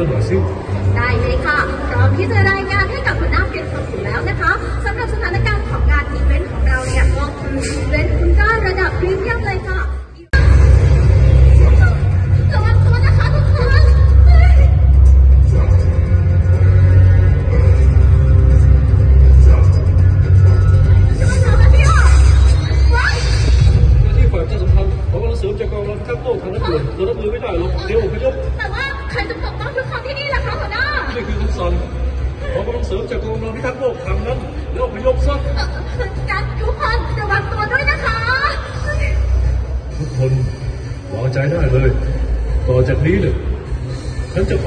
กันหน่อยสิได้เลยค่ะพร้อมที่จะรายงานให้กับหัวหน้าเฟซบุ๊กอยู่แล้วนะคะสำหรับสถานการณ์ของงานอีเวนต์ของเราเนี่ยก็คืออีเวนต์คุณค่าระดับพรีเมียมเลยค่ะใจได้เลยต่อจากนี้เลยฉันจะไป